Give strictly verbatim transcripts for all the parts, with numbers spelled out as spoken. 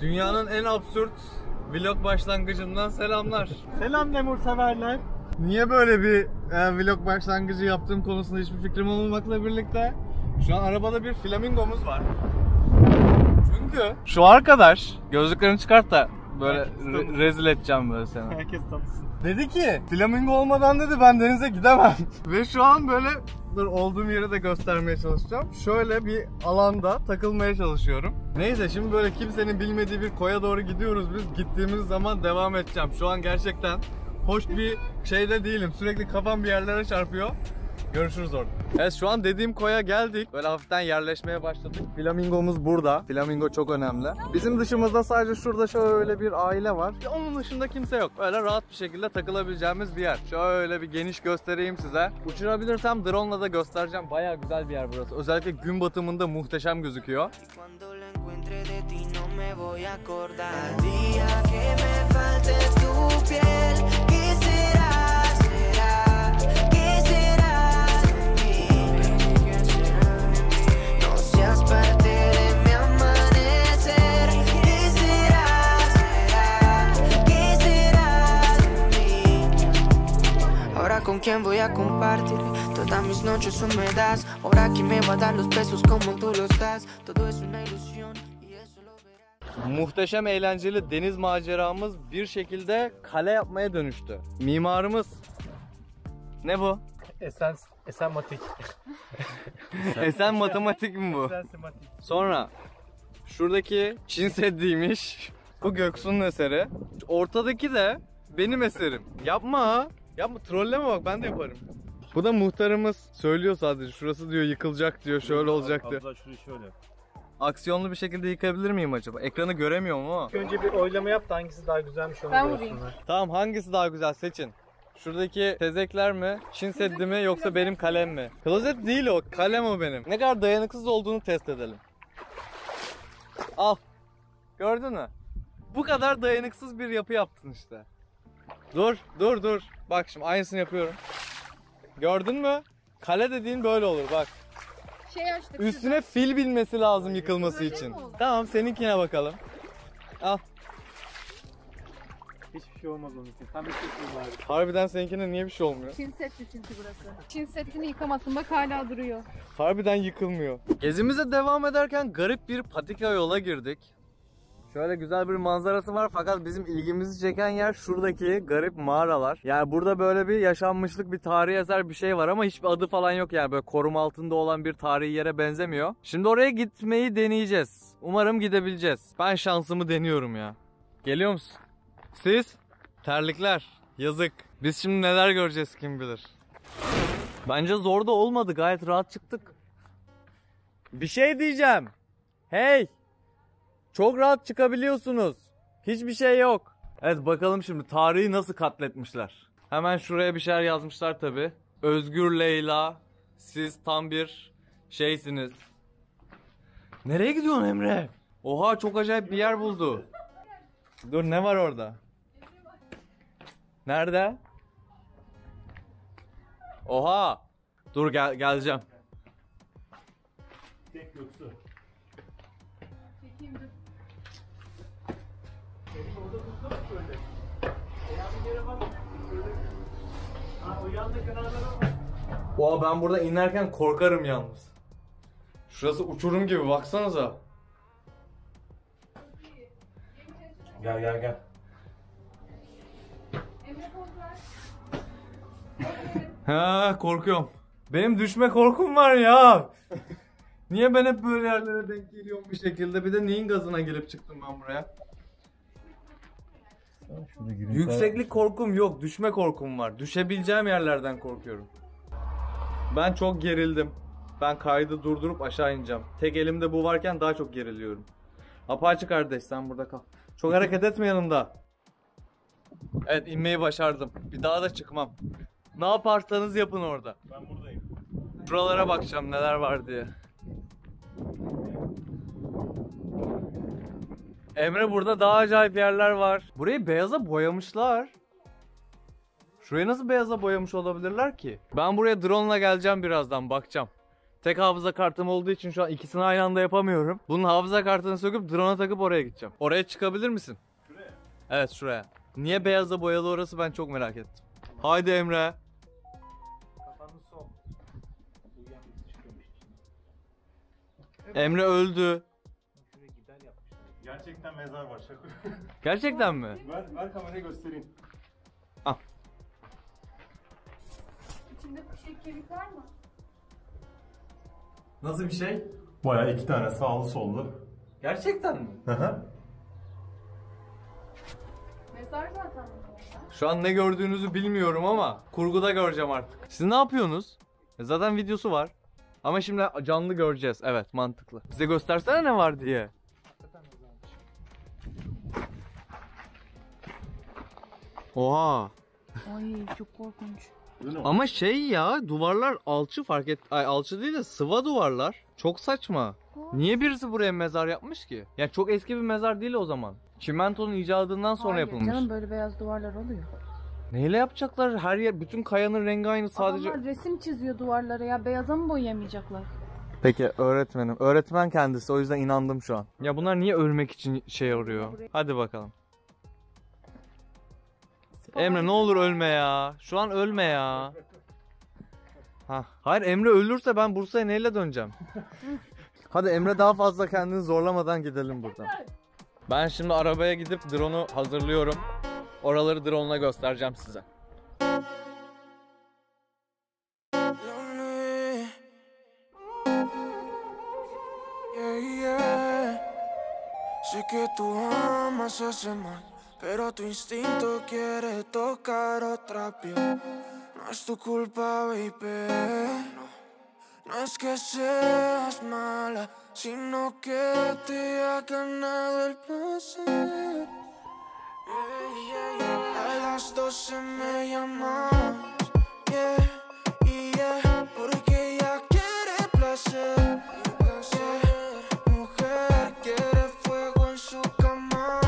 Dünyanın en absürt vlog başlangıcından selamlar. Selam Demur severler. Niye böyle bir e, vlog başlangıcı yaptığım konusunda hiçbir fikrim olmamakla birlikte şu an arabada bir flamingomuz var. Çünkü şu arkadaş, gözlüklerini çıkart da böyle re rezil edeceğim böyle seni. Herkes tanısın. Dedi ki flamingo olmadan dedi ben denize gidemem. Ve şu an böyle dur olduğum yeri de göstermeye çalışacağım. Şöyle bir alanda takılmaya çalışıyorum. Neyse şimdi böyle kimsenin bilmediği bir koya doğru gidiyoruz biz. Gittiğimiz zaman devam edeceğim. Şu an gerçekten hoş bir şeyde değilim. Sürekli kafam bir yerlere çarpıyor. Görüşürüz orada. Evet şu an dediğim koya geldik. Böyle hafiften yerleşmeye başladık. Flamingomuz burada. Flamingo çok önemli. Bizim dışımızda sadece şurada şöyle bir aile var. Onun dışında kimse yok. Öyle rahat bir şekilde takılabileceğimiz bir yer. Şöyle bir geniş göstereyim size. Uçurabilirsem drone'la da göstereceğim. Bayağı güzel bir yer burası. Özellikle gün batımında muhteşem gözüküyor. Con quien voy a compartir todas mis noches húmedas. Ahora que me va a dar los besos como tú los das. Todo es una ilusión. Muhteşem eğlenceli deniz maceramız bir şekilde kale yapmaya dönüştü. Mimarımız ne bu? Esen Esen matematik. Esen matematik mi bu? Esen matematik. Sonra şuradaki Çin Seddi'ymiş. Bu Göksu'nun eseri. Ortadaki de benim eserim. Yapma. Yapma, trolleme bak, ben de yaparım. Bu da muhtarımız söylüyor sadece, şurası diyor yıkılacak diyor, şöyle olacak diyor. Abla şurayı şöyle. Aksiyonlu bir şekilde yıkabilir miyim acaba? Ekranı göremiyor mu? Önce bir oylama yap da hangisi daha güzelmiş onu görsünler. Tamam, hangisi daha güzel seçin. Şuradaki tezekler mi, Çin Seddi mi yoksa benim kalem mi? Klozet değil o, kalem o benim. Ne kadar dayanıksız olduğunu test edelim. Al, gördün mü? Bu kadar dayanıksız bir yapı yaptın işte. Dur, dur, dur. Bak şimdi aynısını yapıyorum. Gördün mü? Kale dediğin böyle olur bak. Şey açtık. Üstüne şurada. Fil binmesi lazım yıkılması için. Tamam, seninkine bakalım. Al. Hiçbir şey olmaz onun için. Tam hiçbir şey var. Harbiden seninkine niye bir şey olmuyor? Çin Seddi çünkü burası. Çin Seddi'ni yıkamasın bak, hala duruyor. Harbiden yıkılmıyor. Gezimize devam ederken garip bir patika yola girdik. Şöyle güzel bir manzarası var fakat bizim ilgimizi çeken yer şuradaki garip mağaralar. Yani burada böyle bir yaşanmışlık, bir tarihi eser bir şey var ama hiçbir adı falan yok yani. Böyle koruma altında olan bir tarihi yere benzemiyor. Şimdi oraya gitmeyi deneyeceğiz. Umarım gidebileceğiz. Ben şansımı deniyorum ya. Geliyor musun? Siz? Terlikler. Yazık. Biz şimdi neler göreceğiz kim bilir. Bence zor da olmadı. Gayet rahat çıktık. Bir şey diyeceğim. Hey! Çok rahat çıkabiliyorsunuz. Hiçbir şey yok. Evet bakalım şimdi tarihi nasıl katletmişler. Hemen şuraya bir şeyler yazmışlar tabi. Özgür Leyla, siz tam bir şeysiniz. Nereye gidiyorsun Emre? Oha çok acayip bir yer buldu. Dur ne var orada? Nerede? Oha. Dur gel geleceğim. Tek yoksa. Oha ben burada inerken korkarım yalnız. Şurası uçurum gibi baksanıza. Gel gel gel. Ha korkuyorum. Benim düşme korkum var ya. Niye ben hep böyle yerlere denk geliyorum bir şekilde? Bir de neyin gazına gelip çıktım ben buraya? Yükseklik korkum yok, düşme korkum var. Düşebileceğim yerlerden korkuyorum. Ben çok gerildim. Ben kaydı durdurup aşağı ineceğim. Tek elimde bu varken daha çok geriliyorum. Apaçı kardeş sen burada kal. Çok hareket etme yanımda. Evet inmeyi başardım. Bir daha da çıkmam. Ne yaparsanız yapın orada. Ben buradayım. Şuralara bakacağım neler var diye. Emre burada daha acayip yerler var. Burayı beyaza boyamışlar. Şurayı nasıl beyaza boyamış olabilirler ki? Ben buraya drone ile geleceğim birazdan bakacağım. Tek hafıza kartım olduğu için şu an ikisini aynı anda yapamıyorum. Bunun hafıza kartını söküp drone'a takıp oraya gideceğim. Oraya çıkabilir misin? Şuraya? Evet, şuraya. Niye beyazla boyalı orası, ben çok merak ettim. Tamam. Haydi Emre. Kafanı sol. Evet. Emre öldü. Gerçekten mezar var Şakır. Gerçekten mi? Ver, ver kamerayı göstereyim. Al. İçinde kuşak kemik var mı? Nasıl bir şey? Bayağı iki tane sağlı sollu. Gerçekten mi? Hı hı. Mezar zaten. Şu an ne gördüğünüzü bilmiyorum ama kurguda göreceğim artık. Siz ne yapıyorsunuz? Zaten videosu var. Ama şimdi canlı göreceğiz. Evet, mantıklı. Bize göstersene ne var diye. Oha. Ay çok korkunç. Ama şey ya, duvarlar alçı fark et. Ay alçı değil de sıva duvarlar. Çok saçma. Niye birisi buraya mezar yapmış ki? Ya çok eski bir mezar değil o zaman. Çimentonun icadından sonra hayır, yapılmış. Canım böyle beyaz duvarlar oluyor. Neyle yapacaklar? Her yer, bütün kayanın rengi aynı sadece. Adamlar resim çiziyor duvarlara ya, beyaza mı boyayamayacaklar? Peki öğretmenim. Öğretmen kendisi, o yüzden inandım şu an. Ya bunlar niye ölmek için şey arıyor? Hadi bakalım. Emre ne olur ölme ya. Şu an ölme ya. Hah. Hayır, Emre ölürse ben Bursa'ya neyle döneceğim? Hadi Emre, daha fazla kendini zorlamadan gidelim buradan. Ben şimdi arabaya gidip drone'u hazırlıyorum. Oraları drone'la göstereceğim size. Pero tu instinto quiere tocar otra piel. No es tu culpa, baby. No es que seas mala, sino que te ha ganado el placer. A las doce me llamas, yeah, y yeah, porque ella quiere placer. Yeah, mujer quiere fuego en su cama.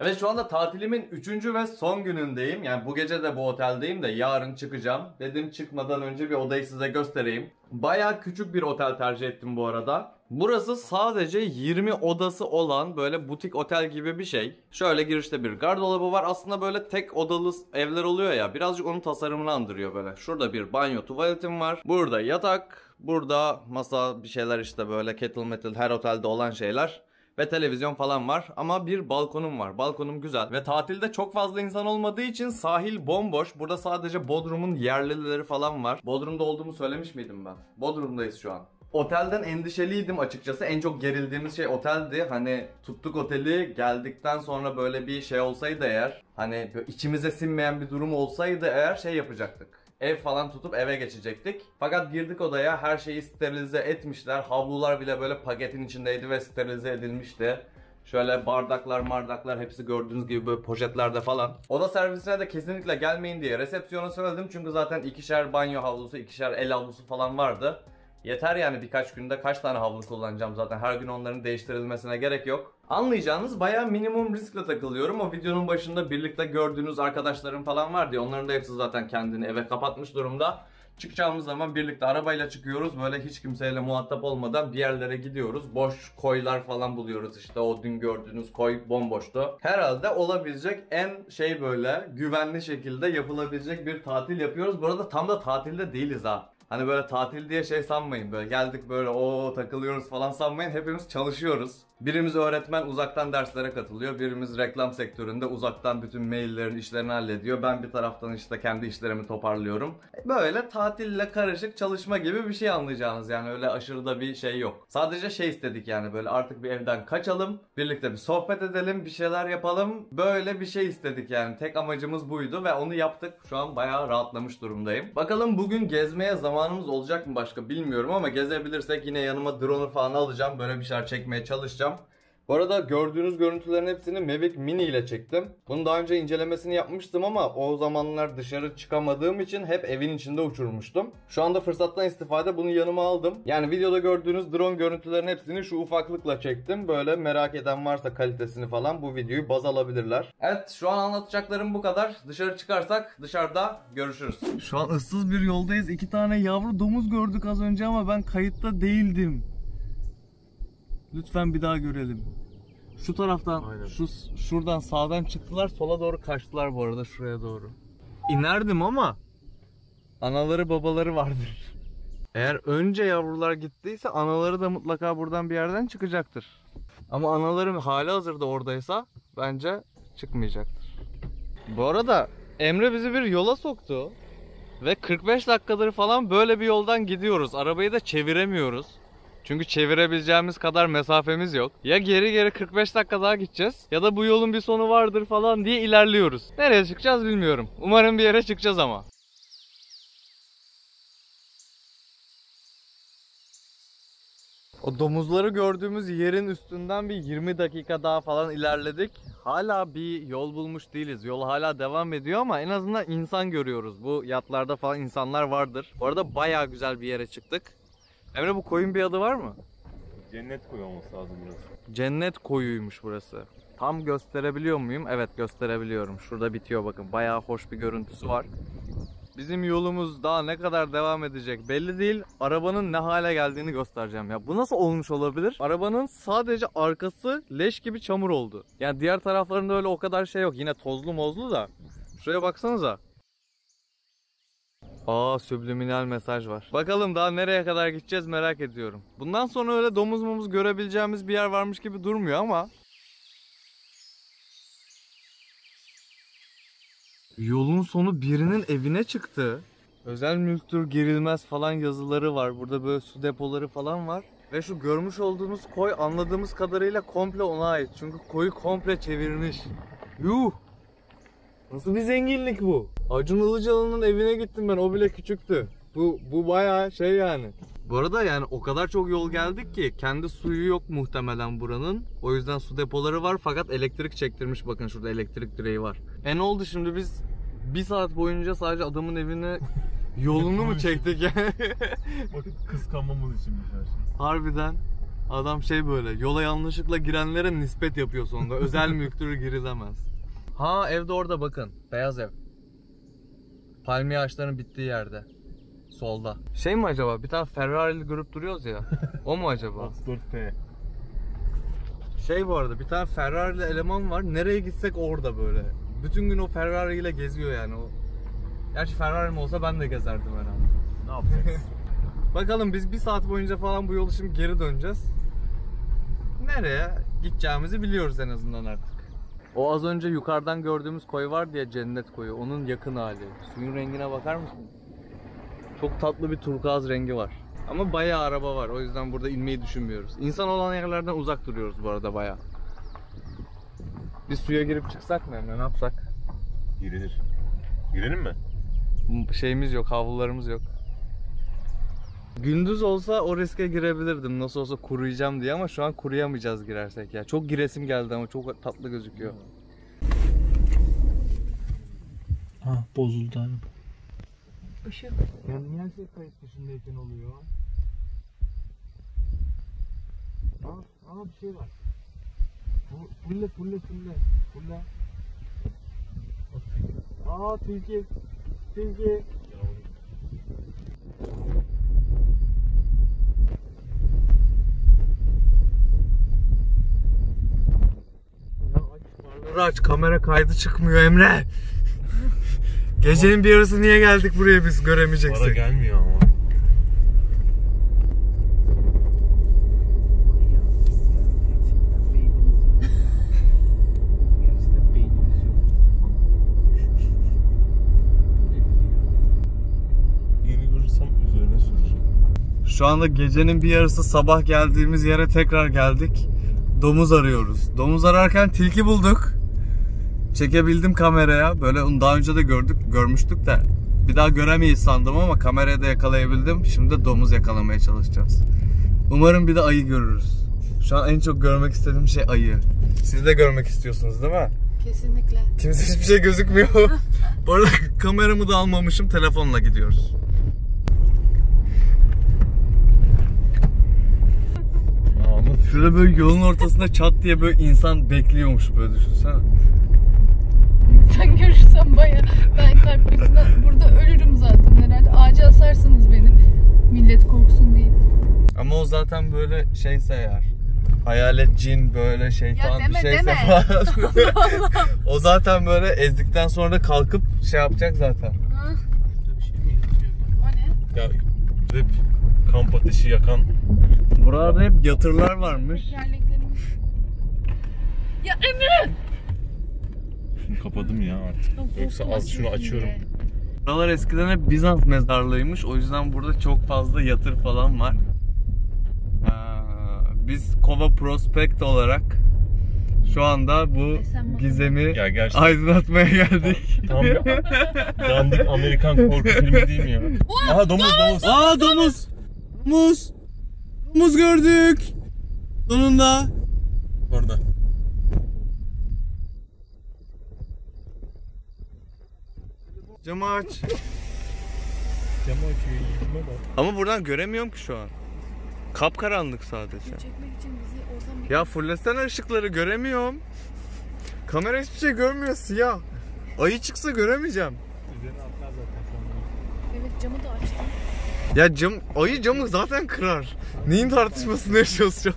Evet, şu anda tatilimin üçüncü ve son günündeyim. Yani bu gece de bu oteldeyim de yarın çıkacağım. Dedim çıkmadan önce bir odayı size göstereyim. Bayağı küçük bir otel tercih ettim bu arada. Burası sadece yirmi odası olan böyle butik otel gibi bir şey. Şöyle girişte bir gardırobı var. Aslında böyle tek odalı evler oluyor ya, birazcık onun tasarımını andırıyor böyle. Şurada bir banyo tuvaletim var. Burada yatak. Burada masa, bir şeyler işte böyle kettle metal, her otelde olan şeyler. Ve televizyon falan var ama bir balkonum var. Balkonum güzel ve tatilde çok fazla insan olmadığı için sahil bomboş. Burada sadece Bodrum'un yerlileri falan var. Bodrum'da olduğumu söylemiş miydim ben? Bodrum'dayız şu an. Otelden endişeliydim açıkçası. En çok gerildiğimiz şey oteldi. Hani tuttuk oteli, geldikten sonra böyle bir şey olsaydı eğer, hani içimize sinmeyen bir durum olsaydı eğer, şey yapacaktık. Ev falan tutup eve geçecektik. Fakat girdik odaya, her şeyi sterilize etmişler. Havlular bile böyle paketin içindeydi ve sterilize edilmişti. Şöyle bardaklar mardaklar hepsi gördüğünüz gibi böyle poşetlerde falan. Oda servisine de kesinlikle gelmeyin diye resepsiyona söyledim. Çünkü zaten ikişer banyo havlusu, ikişer el havlusu falan vardı. Yeter yani, birkaç günde kaç tane havlu kullanacağım zaten. Her gün onların değiştirilmesine gerek yok. Anlayacağınız bayağı minimum riskle takılıyorum. O videonun başında birlikte gördüğünüz arkadaşlarım falan var diye. Onların da hepsi zaten kendini eve kapatmış durumda. Çıkacağımız zaman birlikte arabayla çıkıyoruz. Böyle hiç kimseyle muhatap olmadan bir yerlere gidiyoruz. Boş koylar falan buluyoruz işte. O dün gördüğünüz koy bomboştu. Herhalde olabilecek en şey böyle güvenli şekilde yapılabilecek bir tatil yapıyoruz. Bu arada tam da tatilde değiliz ha. Hani böyle tatil diye şey sanmayın, böyle geldik böyle o takılıyoruz falan sanmayın. Hepimiz çalışıyoruz. Birimiz öğretmen, uzaktan derslere katılıyor. Birimiz reklam sektöründe, uzaktan bütün maillerin işlerini hallediyor. Ben bir taraftan işte kendi işlerimi toparlıyorum. Böyle tatille karışık çalışma gibi bir şey, anlayacağınız yani, öyle aşırı da bir şey yok. Sadece şey istedik yani, böyle artık bir evden kaçalım. Birlikte bir sohbet edelim, bir şeyler yapalım. Böyle bir şey istedik yani, tek amacımız buydu ve onu yaptık. Şu an bayağı rahatlamış durumdayım. Bakalım bugün gezmeye zamanımız olacak mı başka bilmiyorum ama gezebilirsek yine yanıma drone'u falan alacağım. Böyle bir şeyler çekmeye çalışacağım. Bu arada gördüğünüz görüntülerin hepsini Mavic Mini ile çektim. Bunu daha önce incelemesini yapmıştım ama o zamanlar dışarı çıkamadığım için hep evin içinde uçurmuştum. Şu anda fırsattan istifade bunu yanıma aldım. Yani videoda gördüğünüz drone görüntülerin hepsini şu ufaklıkla çektim. Böyle merak eden varsa kalitesini falan bu videoyu baz alabilirler. Evet, şu an anlatacaklarım bu kadar. Dışarı çıkarsak dışarıda görüşürüz. Şu an ıssız bir yoldayız. İki tane yavru domuz gördük az önce ama ben kayıtta değildim. Lütfen bir daha görelim. Şu taraftan, aynen. şu şuradan sağdan çıktılar, sola doğru kaçtılar bu arada, şuraya doğru. İnerdim ama anaları babaları vardır. Eğer önce yavrular gittiyse anaları da mutlaka buradan bir yerden çıkacaktır. Ama anaları halihazırda oradaysa bence çıkmayacaktır. Bu arada Emre bizi bir yola soktu ve kırk beş dakikadır falan böyle bir yoldan gidiyoruz. Arabayı da çeviremiyoruz. Çünkü çevirebileceğimiz kadar mesafemiz yok. Ya geri geri kırk beş dakika daha gideceğiz ya da bu yolun bir sonu vardır falan diye ilerliyoruz. Nereye çıkacağız bilmiyorum. Umarım bir yere çıkacağız ama. O domuzları gördüğümüz yerin üstünden bir yirmi dakika daha falan ilerledik. Hala bir yol bulmuş değiliz. Yol hala devam ediyor ama en azından insan görüyoruz. Bu yatlarda falan insanlar vardır. Bu arada bayağı güzel bir yere çıktık. Emre, bu koyun bir adı var mı? Cennet koyu olması lazım burası. Cennet koyuymuş burası. Tam gösterebiliyor muyum? Evet, gösterebiliyorum. Şurada bitiyor bakın. Bayağı hoş bir görüntüsü var. Bizim yolumuz daha ne kadar devam edecek belli değil. Arabanın ne hale geldiğini göstereceğim. Ya bu nasıl olmuş olabilir? Arabanın sadece arkası leş gibi çamur oldu. Yani diğer taraflarında öyle o kadar şey yok. Yine tozlu mozlu da. Şuraya baksanıza. Aa, subliminal mesaj var. Bakalım daha nereye kadar gideceğiz merak ediyorum. Bundan sonra öyle domuz mumuz görebileceğimiz bir yer varmış gibi durmuyor ama. Yolun sonu birinin evine çıktı. Özel mülktür girilmez falan yazıları var. Burada böyle su depoları falan var. Ve şu görmüş olduğunuz koy anladığımız kadarıyla komple ona ait. Çünkü koyu komple çevirmiş. Yuh! Nasıl bir zenginlik bu? Acun Ilıcalı'nın evine gittim ben, o bile küçüktü. Bu bu bayağı şey yani. Bu arada yani o kadar çok yol geldik ki kendi suyu yok muhtemelen buranın. O yüzden su depoları var fakat elektrik çektirmiş, bakın şurada elektrik direği var. E ne oldu şimdi, biz bir saat boyunca sadece adamın evine yolunu mu çektik yani? Bakın kıskanmamız için bir şey. Harbiden. Adam şey böyle yola yanlışlıkla girenlere nispet yapıyor sonunda. Özel mülktür girilemez. Ha, ev de orada bakın. Beyaz ev. Palmiye ağaçlarının bittiği yerde. Solda. Şey mi acaba? Bir tane Ferrari'li grup duruyoruz ya. O mu acaba? Şey bu arada bir tane Ferrari'li eleman var. Nereye gitsek orada böyle. Bütün gün o Ferrari ile geziyor yani. O... Gerçi Ferrari'm olsa ben de gezerdim herhalde. Ne yapacağız? Bakalım biz bir saat boyunca falan bu yolu şimdi geri döneceğiz. Nereye gideceğimizi biliyoruz en azından artık. O az önce yukarıdan gördüğümüz koy var diye Cennet koyu, onun yakın hali. Suyun rengine bakar mısın? Çok tatlı bir turkuaz rengi var. Ama bayağı araba var, o yüzden burada inmeyi düşünmüyoruz. İnsan olan yerlerden uzak duruyoruz bu arada bayağı. Bir suya girip çıksak mı Emre, ne yapsak? Girilir. Girelim mi? Şeyimiz yok, havlularımız yok. Gündüz olsa o riske girebilirdim. Nasıl olsa kuruyacağım diye ama şu an kuruyamayacağız girersek ya. Çok giresim geldi ama çok tatlı gözüküyor. Ha, bozuldu abi. Işık. Ya niye her şey kayıt dışındayken oluyor? Aa, aa bir şey var. Fulle fulle fulle. Fulle. Aa, tilki. Tilki. Aç, kamera kaydı çıkmıyor Emre. Gecenin bir yarısı niye geldik buraya biz, göremeyeceksin. Para gelmiyor ama. Şu anda gecenin bir yarısı, sabah geldiğimiz yere tekrar geldik. Domuz arıyoruz. Domuz ararken tilki bulduk. Çekebildim kameraya. Böyle onu daha önce de gördük, görmüştük de bir daha göremeyiz sandım ama kameraya da yakalayabildim. Şimdi de domuz yakalamaya çalışacağız. Umarım bir de ayı görürüz. Şu an en çok görmek istediğim şey ayı. Siz de görmek istiyorsunuz değil mi? Kesinlikle. Kimse hiçbir şey gözükmüyor. Bu arada kameramı da almamışım, telefonla gidiyoruz. Şurada böyle yolun ortasında çat diye böyle insan bekliyormuş, böyle düşünsene. İnsan görürsem bayağı ben kalpten burada ölürüm zaten herhalde. Ağaca asarsınız beni. Millet korksun diye. Ama o zaten böyle şey sayar. Hayalet, cin, böyle şeytan deme, bir şeyse deme. Falan. O zaten böyle ezdikten sonra kalkıp şey yapacak zaten. Hı. O ne? Ya hep kamp ateşi yakan. Burada hep yatırlar varmış. Ya Emre! Şunu kapadım ya artık. Yok, yoksa az şunu açıyorum. Buralar eskiden hep Bizans mezarlığıymış. O yüzden burada çok fazla yatır falan var. Biz Kova Prospect olarak şu anda bu gizemi aydınlatmaya geldik. Tam dandik Amerikan korku filmi değil mi ya? Aha domuz domuz. Aa domuz. Domuz. Domuz gördük. Sonunda. Burada. Camı aç. Camı açıyor. Ama buradan göremiyorum ki şu an. Kapkaranlık sadece. Ya fırlasana ışıkları, göremiyorum. Kamera hiçbir şey görmüyor, siyah. Ayı çıksa göremeyeceğim. Evet, camı da açtım. Ya cam, ayı camı zaten kırar. Neyin tartışmasını yaşıyoruz şu an?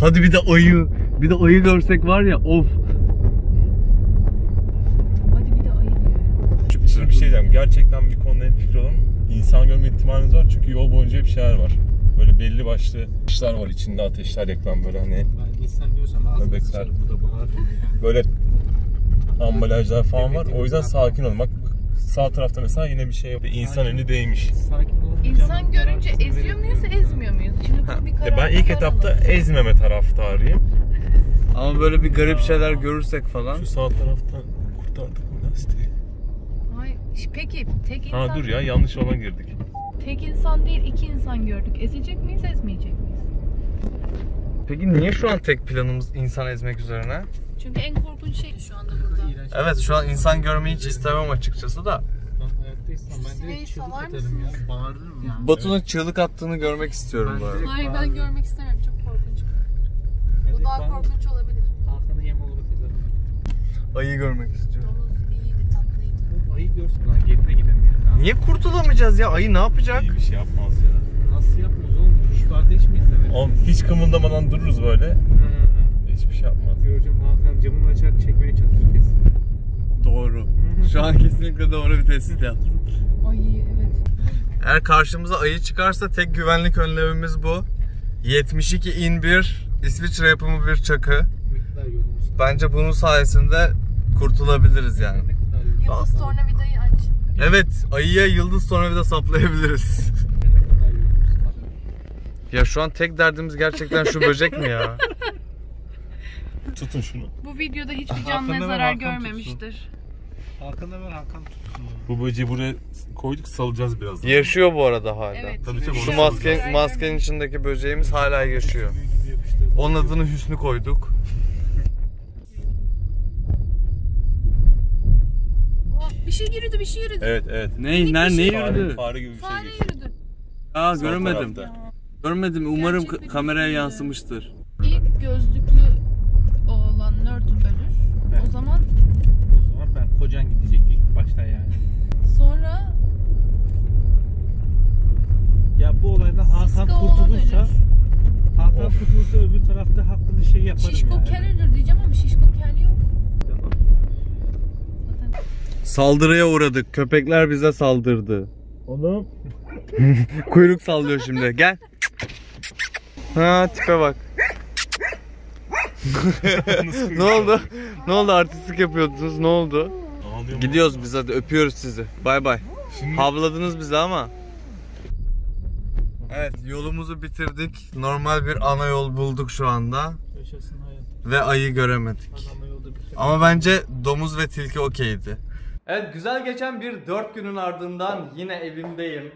Hadi bir de ayı, bir de ayı görsek var ya, of. Hadi bir de ayı diyor. Çünkü şimdi bir şey diyeceğim, gerçekten bir konuda hep fikir olalım. İnsan görme ihtimaliniz var çünkü yol boyunca hep şeyler var. Böyle belli başlı ateşler var, içinde ateşler yakılan böyle hani. Ben insan görsem ağzını sıçarım, bu da bağırıyor ya. Böyle ambalajlar falan var, o yüzden sakin olun. Bak sağ tarafta mesela yine bir şey yok. İnsan önü değmiş. İnsan görünce eziyor muyuz, ezmiyor muyuz? Şimdi bu bir karar. Ben ilk etapta ezmeme taraftarıyım. Ama böyle bir garip şeyler görürsek falan. Şu sağ taraftan kurtardık mı lastiği? Peki tek insan... Ha dur ya, yanlış olan girdik. Tek insan değil, iki insan gördük. Ezecek miyiz, ezmeyecek miyiz? Peki niye şu an tek planımız insan ezmek üzerine? Çünkü en korkunç şey şu anda burada. Evet, şu an insan görmeyi hiç istemem açıkçası da. Sineği salar mısınız? Batu'nun çığlık attığını görmek istiyorum bu arada. Hayır, ben görmek istemem, çok korkunç. Bu daha korkunç olabilir. Ayı görmek istiyorum. Ayı görsün lan, geride gidemeyiz. Niye kurtulamayacağız ya? Ayı ne yapacak? İyi bir şey yapmaz ya. Nasıl yapmaz oğlum? Duruşlarda hiç mi izlemediniz? Oğlum hiç kımıldamadan dururuz böyle. Hı hı. Hiçbir şey yapmaz. Göreceğim, Hakan camını açar çekmeye çalışır kesin. Doğru. Hı hı. Şu an kesinlikle doğru bir tespit yaptım. Ayı evet. Eğer karşımıza ayı çıkarsa tek güvenlik önlemimiz bu. yetmiş iki in bir İsviçre yapımı bir çakı. Bence bunun sayesinde kurtulabiliriz yani. Yıldız tornavidayı aç. Evet, ayıya yıldız tornavida saplayabiliriz. Ya şu an tek derdimiz gerçekten şu böcek mi ya? Tutun şunu. Bu videoda hiçbir canlıya zarar görmemiştir. Hakan'a ver, Hakan tutsun. Bu böceği buraya koyduk, salacağız birazdan. Yaşıyor bu arada hala. Evet, şu maske, maskenin içindeki böceğimiz hala yaşıyor. Onun adını Hüsnü koyduk. Bir şey yürüdü, bir şey yürüdü. Evet, evet. Ne, ne, şey. Ne yürüdü? Fare, fare gibi bir fare şey geçti. Yürüdü. Aa, görmedim. Ya. Görmedim, umarım gerçekten kameraya yürüdü. Yansımıştır. İlk gözlüklü olan nerd ölür. Evet. O zaman... O zaman ben kocan gidecek ilk başta yani. Sonra... Ya bu olayda Hakan kurtulursa... Hakan of. Kurtulursa öbür tarafta haklı şey yaparım yani. Şişko kel ölür diyeceğim ama şişko kel yok. Saldırıya uğradık. Köpekler bize saldırdı. Oğlum. Kuyruk sallıyor şimdi. Gel. Ha, tipe bak. Ne oldu? Ne oldu? Artistlik yapıyordunuz. Ne oldu? Gidiyoruz biz hadi. Öpüyoruz sizi. Bay bay. Havladınız bizi ama. Evet, yolumuzu bitirdik. Normal bir ana yol bulduk şu anda. Ve ayı göremedik. Ama bence domuz ve tilki okeydi. Evet, güzel geçen bir dört günün ardından yine evimdeyim.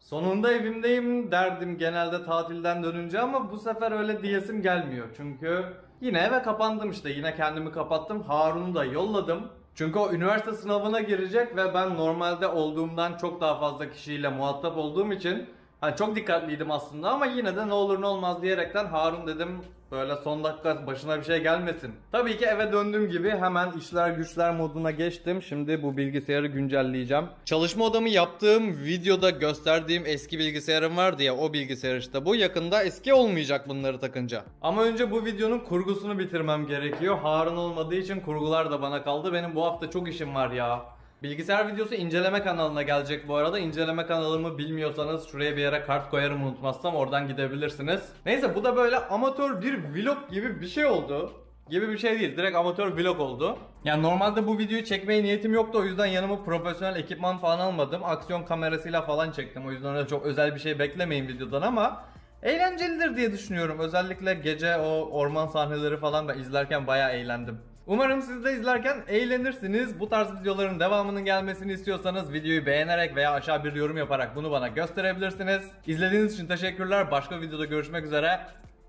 Sonunda evimdeyim derdim genelde tatilden dönünce ama bu sefer öyle diyesim gelmiyor. Çünkü yine eve kapandım işte. Yine kendimi kapattım. Harun'u da yolladım. Çünkü o üniversite sınavına girecek ve ben normalde olduğumdan çok daha fazla kişiyle muhatap olduğum için hani çok dikkatliydim aslında ama yine de ne olur ne olmaz diyerekten Harun dedim böyle son dakika başına bir şey gelmesin. Tabii ki eve döndüğüm gibi hemen işler güçler moduna geçtim. Şimdi bu bilgisayarı güncelleyeceğim. Çalışma odamı yaptığım videoda gösterdiğim eski bilgisayarım var diye o bilgisayar işte bu. Yakında eski olmayacak bunları takınca. Ama önce bu videonun kurgusunu bitirmem gerekiyor. Harun olmadığı için kurgular da bana kaldı. Benim bu hafta çok işim var ya. Bilgisayar videosu inceleme kanalına gelecek bu arada. İnceleme kanalımı bilmiyorsanız şuraya bir yere kart koyarım unutmazsam, oradan gidebilirsiniz. Neyse bu da böyle amatör bir vlog gibi bir şey oldu. Gibi bir şey değil, direkt amatör vlog oldu. Yani normalde bu videoyu çekmeye niyetim yoktu, o yüzden yanıma profesyonel ekipman falan almadım. Aksiyon kamerasıyla falan çektim, o yüzden öyle çok özel bir şey beklemeyin videodan ama eğlencelidir diye düşünüyorum. Özellikle gece o orman sahneleri falan ben izlerken bayağı eğlendim. Umarım siz de izlerken eğlenirsiniz. Bu tarz videoların devamının gelmesini istiyorsanız videoyu beğenerek veya aşağı bir yorum yaparak bunu bana gösterebilirsiniz. İzlediğiniz için teşekkürler. Başka videoda görüşmek üzere.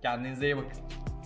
Kendinize iyi bakın.